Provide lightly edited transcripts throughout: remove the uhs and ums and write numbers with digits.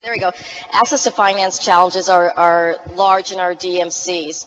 There we go. Access to finance challenges are large in our DMCs.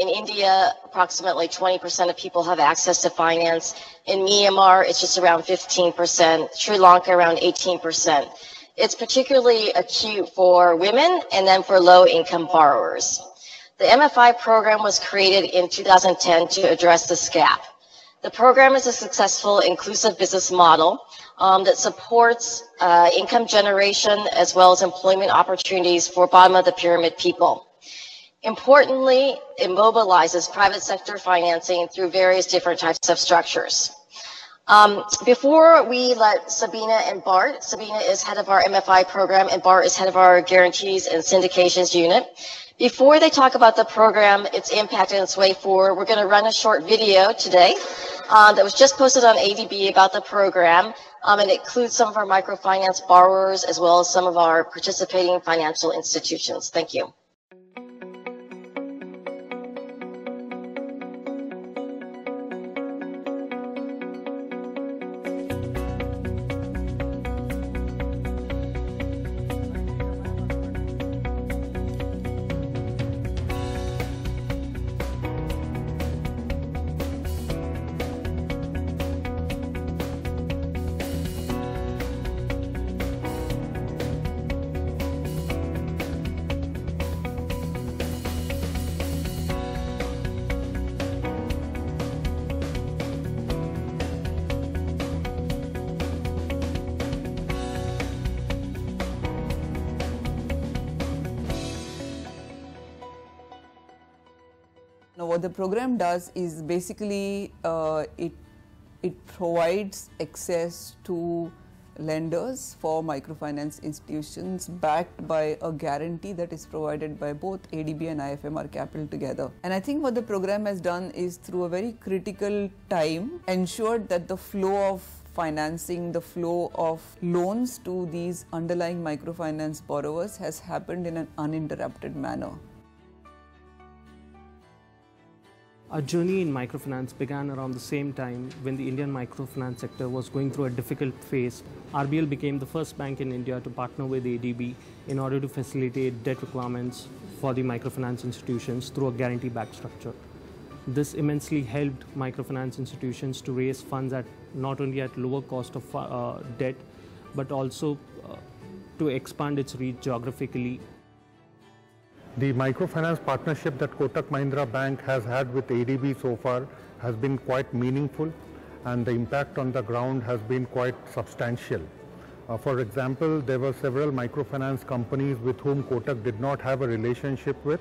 In India, approximately 20% of people have access to finance. In Myanmar, it's just around 15%. Sri Lanka, around 18%. It's particularly acute for women and then for low-income borrowers. The MFI program was created in 2010 to address this gap. The program is a successful, inclusive business model that supports income generation as well as employment opportunities for bottom-of-the-pyramid people. Importantly, it mobilizes private sector financing through various different types of structures. Before we let Sabina and Bart, Sabina is head of our MFI program and Bart is head of our guarantees and syndications unit. Before they talk about the program, its impact and its way forward, we're going to run a short video today that was just posted on ADB about the program, and it includes some of our microfinance borrowers as well as some of our participating financial institutions. Thank you. Now, what the program does is basically it provides access to lenders for microfinance institutions backed by a guarantee that is provided by both ADB and IFMR Capital together. And I think what the program has done is, through a very critical time, ensured that the flow of financing, the flow of loans to these underlying microfinance borrowers has happened in an uninterrupted manner. Our journey in microfinance began around the same time when the Indian microfinance sector was going through a difficult phase. RBL became the first bank in India to partner with ADB in order to facilitate debt requirements for the microfinance institutions through a guarantee-backed structure. This immensely helped microfinance institutions to raise funds at not only at lower cost of debt, but also to expand its reach geographically. The microfinance partnership that Kotak Mahindra Bank has had with ADB so far has been quite meaningful, and the impact on the ground has been quite substantial. For example, there were several microfinance companies with whom Kotak did not have a relationship with,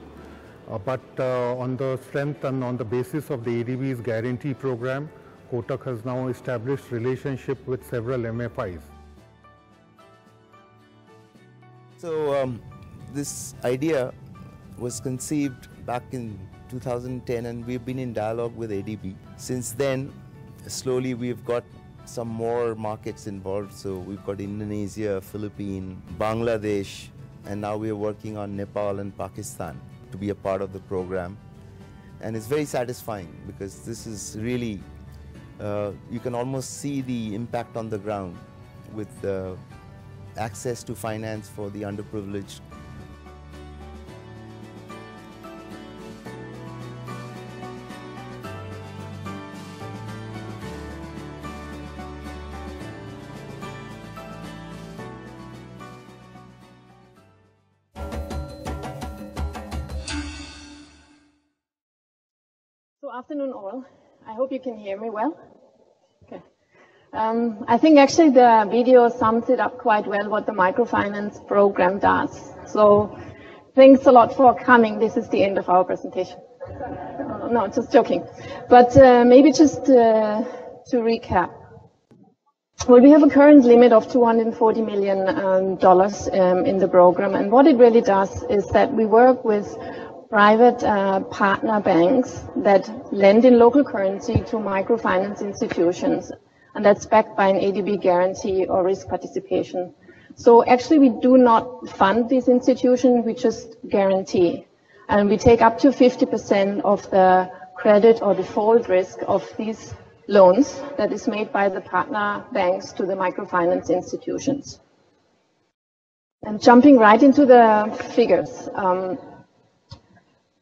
but on the strength and on the basis of the ADB's guarantee program, Kotak has now established relationship with several MFIs. So this idea was conceived back in 2010, and we've been in dialogue with ADB. Since then, slowly we've got some more markets involved. So we've got Indonesia, Philippines, Bangladesh, and now we're working on Nepal and Pakistan to be a part of the program. And it's very satisfying because this is really, you can almost see the impact on the ground with the access to finance for the underprivileged. Afternoon all. I hope you can hear me well. Okay. I think actually the video sums it up quite well what the microfinance program does. So thanks a lot for coming. This is the end of our presentation. No, just joking. But maybe just to recap. Well, we have a current limit of $240 million in the program, and what it really does is that we work with private partner banks that lend in local currency to microfinance institutions, and that's backed by an ADB guarantee or risk participation. So actually we do not fund these institutions, we just guarantee. And we take up to 50% of the credit or default risk of these loans that is made by the partner banks to the microfinance institutions. I'm jumping right into the figures.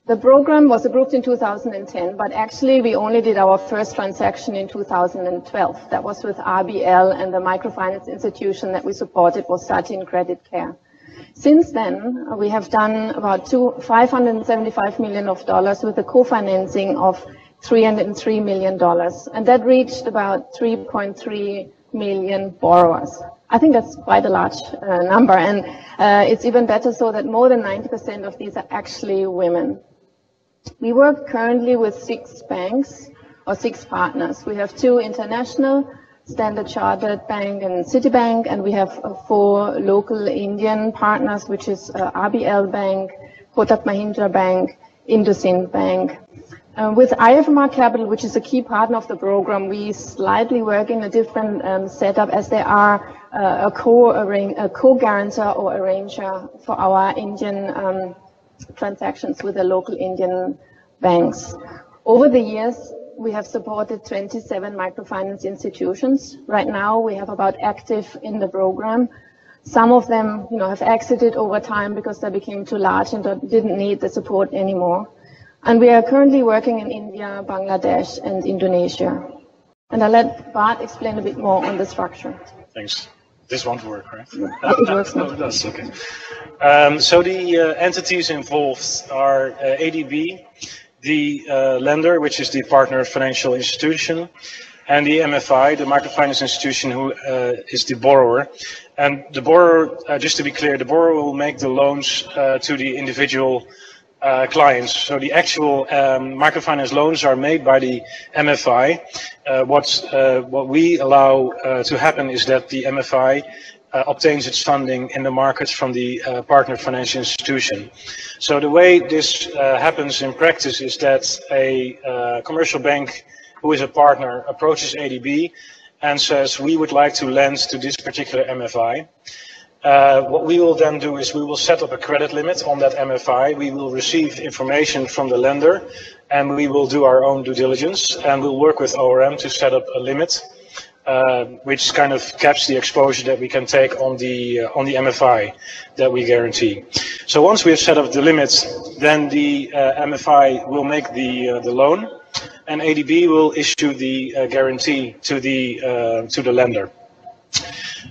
The program was approved in 2010, but actually we only did our first transaction in 2012. That was with RBL, and the microfinance institution that we supported was Satin Credit Care. Since then, we have done about $575 million with a co-financing of $303 million, and that reached about 3.3 million borrowers. I think that's quite a large number, and it's even better so that more than 90% of these are actually women. We work currently with 6 partners. We have 2 international, Standard Chartered Bank and Citibank, and we have 4 local Indian partners, which is RBL Bank, Kotak Mahindra Bank, Indusind Bank. With IFMR Capital, which is a key partner of the program, we slightly work in a different setup, as they are a co-guarantor or arranger for our Indian transactions with the local Indian banks. Over the years, we have supported 27 microfinance institutions. Right now, we have about active in the program. Some of them, you know, have exited over time because they became too large and didn't need the support anymore. And we are currently working in India, Bangladesh, and Indonesia. And I'll let Bart explain a bit more on the structure. Thanks. This won't work, right? It works now. Oh, it does. Okay. So the entities involved are ADB, the lender, which is the partner financial institution, and the MFI, the microfinance institution, who is the borrower. And the borrower, just to be clear, the borrower will make the loans to the individual clients. So the actual microfinance loans are made by the MFI. What we allow to happen is that the MFI obtains its funding in the markets from the partner financial institution. So the way this happens in practice is that a commercial bank who is a partner approaches ADB and says, we would like to lend to this particular MFI. What we will then do is we will set up a credit limit on that MFI. We will receive information from the lender, and we will do our own due diligence, and we'll work with ORM to set up a limit, which kind of caps the exposure that we can take on the MFI that we guarantee. So once we have set up the limits, then the MFI will make the loan, and ADB will issue the guarantee to the lender.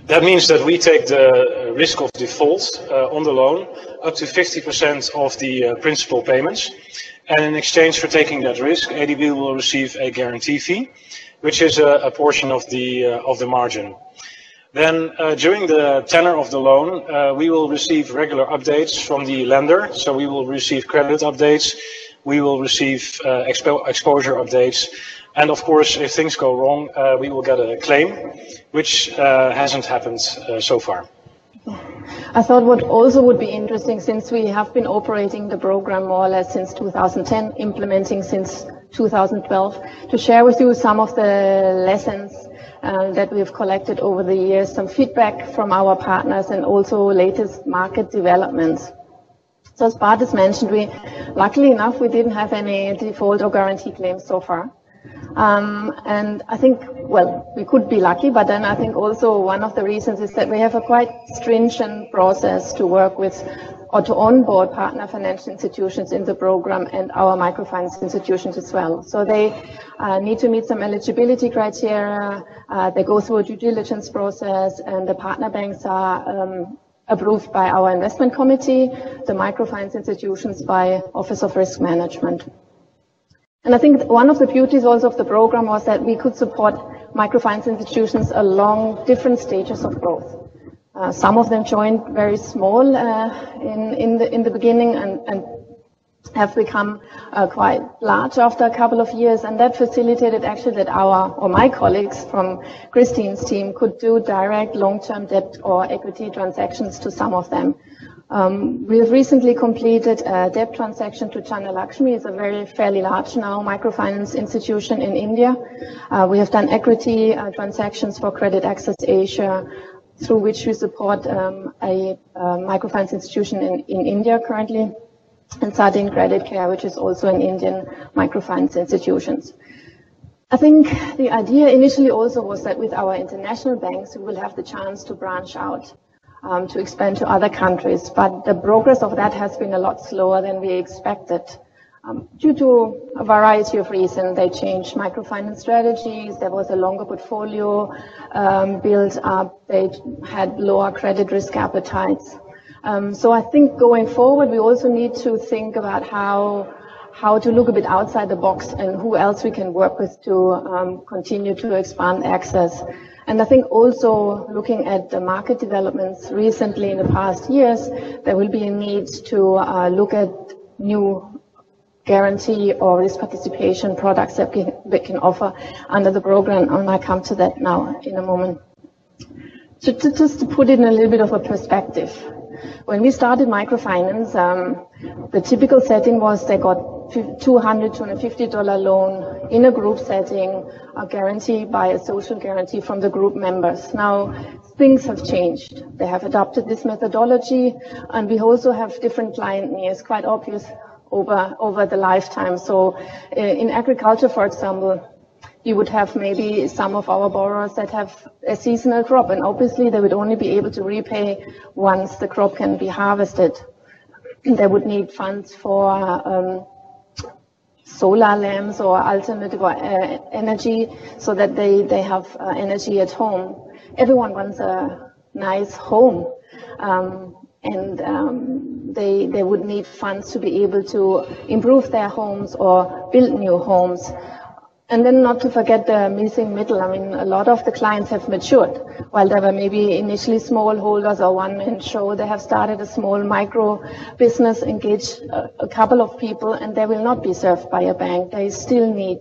That means that we take the risk of default on the loan up to 50% of the principal payments, and in exchange for taking that risk, ADB will receive a guarantee fee, which is a portion of the margin. Then during the tenor of the loan, we will receive regular updates from the lender, so we will receive credit updates, we will receive exposure updates, and of course, if things go wrong, we will get a claim, which hasn't happened so far. I thought what also would be interesting, since we have been operating the program more or less since 2010, implementing since 2012, to share with you some of the lessons that we've collected over the years, some feedback from our partners, and also latest market developments. So as Bart has mentioned, we, luckily enough, we didn't have any default or guarantee claims so far. And I think, well, we could be lucky, but then I think also one of the reasons is that we have a quite stringent process to work with or to onboard partner financial institutions in the program and our microfinance institutions as well. So they need to meet some eligibility criteria, they go through a due diligence process, and the partner banks are approved by our investment committee, the microfinance institutions by Office of Risk Management. And I think one of the beauties also of the program was that we could support microfinance institutions along different stages of growth. Some of them joined very small in the beginning and have become quite large after a couple of years, and that facilitated actually that our, or my colleagues from Christine's team, could do direct long-term debt or equity transactions to some of them. We have recently completed a debt transaction to Chana Lakshmi. It's a fairly large now microfinance institution in India. We have done equity transactions for Credit Access Asia, through which we support a microfinance institution in India currently, and Satin Credit Care, which is also an Indian microfinance institution. I think the idea initially also was that with our international banks, we will have the chance to branch out. to expand to other countries, but the progress of that has been a lot slower than we expected. Due to a variety of reasons, they changed microfinance strategies, there was a longer portfolio built up, they had lower credit risk appetites. So I think going forward, we also need to think about how to look a bit outside the box and who else we can work with to continue to expand access. And I think also looking at the market developments recently in the past years, there will be a need to look at new guarantee or risk participation products that we can offer under the program, and I come to that now in a moment. So just to put it in a little bit of a perspective, when we started microfinance, the typical setting was they got $200, $250 loan in a group setting, guaranteed by a social guarantee from the group members. Now, things have changed. They have adopted this methodology, and we also have different client needs, quite obvious, over the lifetime. So in agriculture, for example, you would have maybe some of our borrowers that have a seasonal crop, and obviously they would only be able to repay once the crop can be harvested. They would need funds for solar lamps or alternative energy so that they have energy at home. Everyone wants a nice home, and they would need funds to be able to improve their homes or build new homes. And then not to forget the missing middle. I mean, a lot of the clients have matured. While they were maybe initially smallholders or one-man show, they have started a small micro business, engaged a couple of people, and they will not be served by a bank. They still need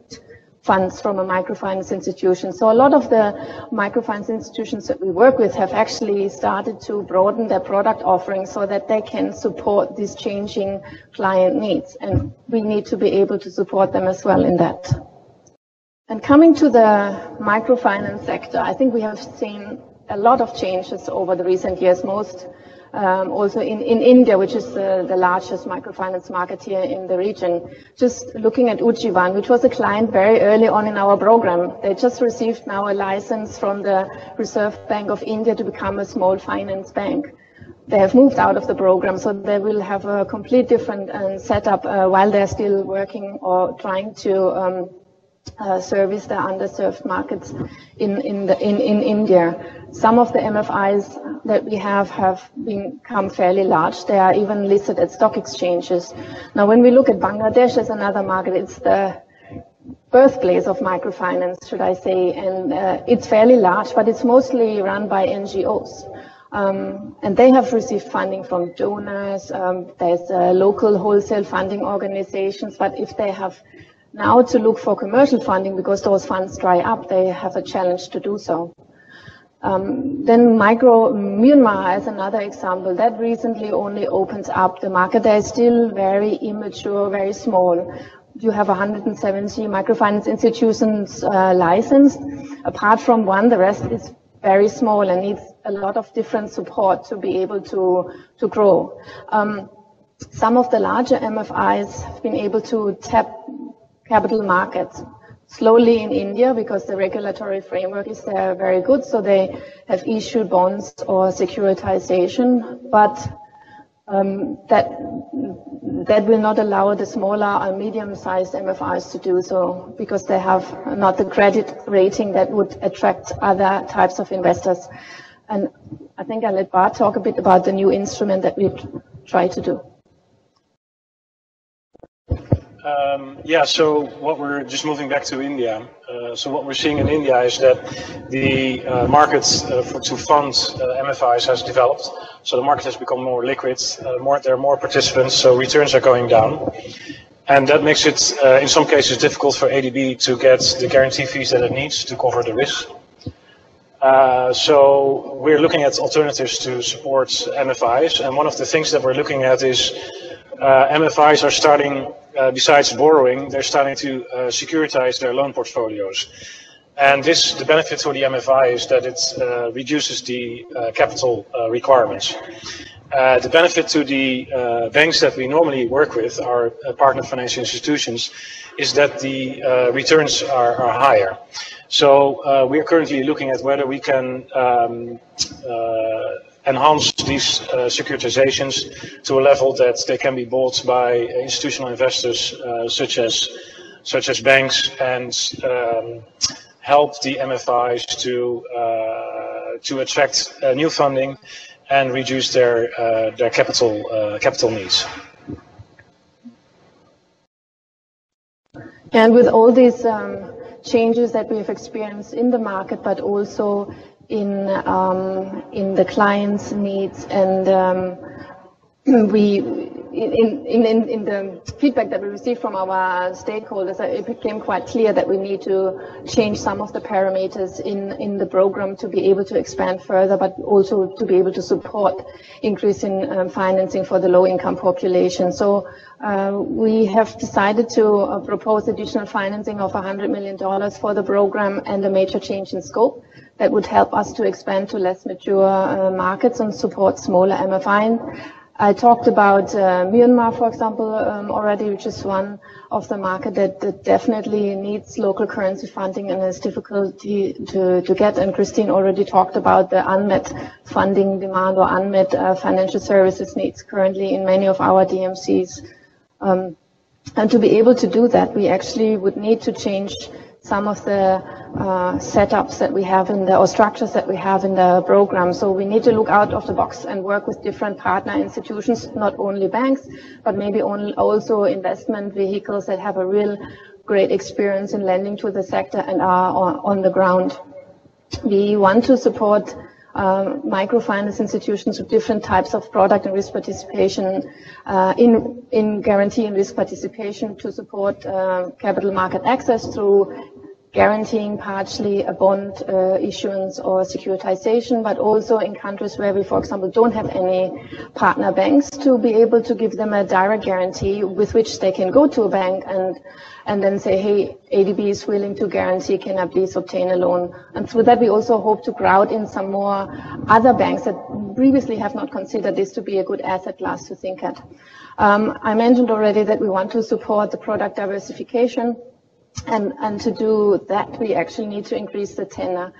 funds from a microfinance institution. So a lot of the microfinance institutions that we work with have actually started to broaden their product offerings so that they can support these changing client needs. And we need to be able to support them as well in that. And coming to the microfinance sector, I think we have seen a lot of changes over the recent years, most also in India, which is the largest microfinance market here in the region. Just looking at Ujjivan, which was a client very early on in our program. They just received now a license from the Reserve Bank of India to become a small finance bank. They have moved out of the program, so they will have a complete different setup while they're still working or trying to service the underserved markets in India. Some of the MFIs that we have become fairly large. They are even listed at stock exchanges. Now, when we look at Bangladesh as another market, it's the birthplace of microfinance, should I say, and it's fairly large, but it's mostly run by NGOs. And they have received funding from donors. There's local wholesale funding organizations, but if they have now to look for commercial funding, because those funds dry up, they have a challenge to do so. Then Myanmar is another example that recently only opens up the market. They are still very immature, very small. You have 170 microfinance institutions licensed. Apart from one, the rest is very small and needs a lot of different support to be able to grow. Some of the larger MFIs have been able to tap capital markets slowly in India because the regulatory framework is there very good, so they have issued bonds or securitization, but that will not allow the smaller or medium-sized MFIs to do so because they have not the credit rating that would attract other types of investors. And I think I'll let Bart talk a bit about the new instrument that we try to do. Yeah, so what we're just moving back to India. So what we're seeing in India is that the markets to fund MFIs has developed. So the market has become more liquid, there are more participants, so returns are going down. And that makes it, in some cases, difficult for ADB to get the guarantee fees that it needs to cover the risk. So we're looking at alternatives to support MFIs. And one of the things that we're looking at is MFIs are starting, besides borrowing, they're starting to securitize their loan portfolios. And this, the benefit for the MFI is that it reduces the capital requirements. The benefit to the banks that we normally work with, our partner financial institutions, is that the returns are higher. So we are currently looking at whether we can enhance these securitizations to a level that they can be bought by institutional investors such as banks, and help the MFIs to attract new funding and reduce their capital needs. And with all these changes that we've experienced in the market, but also in the clients' needs, and in the feedback that we received from our stakeholders, it became quite clear that we need to change some of the parameters in the program to be able to expand further, but also to be able to support increase in financing for the low-income population. So we have decided to propose additional financing of $100 million for the program, and a major change in scope that would help us to expand to less mature markets and support smaller MFI. I talked about Myanmar, for example, already, which is one of the market that definitely needs local currency funding and is difficult to get. And Christine already talked about the unmet funding demand or unmet financial services needs currently in many of our DMCs. And to be able to do that, we actually would need to change some of the setups that we have in the, or structures that we have in the program. So we need to look out of the box and work with different partner institutions, not only banks, but maybe also investment vehicles that have a real great experience in lending to the sector and are on the ground. We want to support microfinance institutions with different types of product and risk participation in guarantee and risk participation, to support capital market access through guaranteeing partially a bond issuance or securitization, but also in countries where we, for example, don't have any partner banks, to be able to give them a direct guarantee with which they can go to a bank and then say, hey, ADB is willing to guarantee, can I please obtain a loan? And through that, we also hope to crowd in some more other banks that previously have not considered this to be a good asset class to think at. I mentioned already that we want to support the product diversification. And to do that, we actually need to increase the tenor.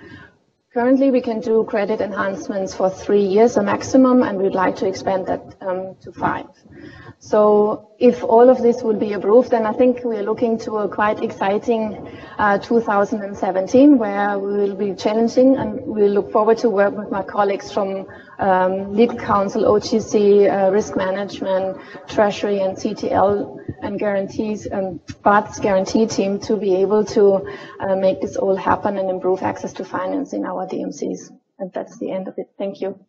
Currently, we can do credit enhancements for 3 years a maximum, and we'd like to expand that to 5. So if all of this will be approved, then I think we're looking to a quite exciting 2017, where we will be challenging, and we look forward to work with my colleagues from legal counsel, OGC, risk management, treasury, and CTL, and guarantees, and Bart's guarantee team, to be able to make this all happen and improve access to finance in our DMCs. And that's the end of it. Thank you.